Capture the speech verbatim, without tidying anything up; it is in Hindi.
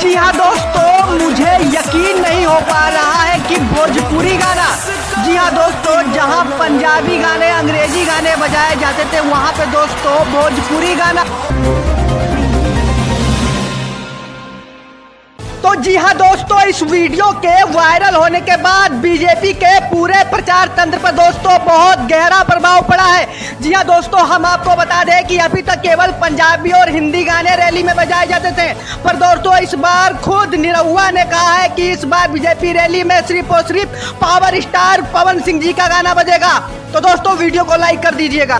जी हाँ दोस्तों, मुझे यकीन नहीं हो पा रहा है कि भोजपुरी गाना, जी हाँ दोस्तों, जहाँ पंजाबी गाने अंग्रेजी गाने बजाए जाते थे वहाँ पे दोस्तों भोजपुरी गाना। तो जी हाँ दोस्तों, इस वीडियो के वायरल होने के बाद बीजेपी के पूरे प्रचार तंत्र पर दोस्तों बहुत गहरा प्रभाव पड़ा है। जी हाँ दोस्तों, हम आपको बता दें कि अभी तक केवल पंजाबी और हिंदी गाने रैली में बजाए जाते थे, पर दोस्तों इस बार खुद निरहुआ ने कहा है कि इस बार बीजेपी रैली में सिर्फ और सिर्फ पावर स्टार पवन सिंह जी का गाना बजेगा। तो दोस्तों वीडियो को लाइक कर दीजिएगा।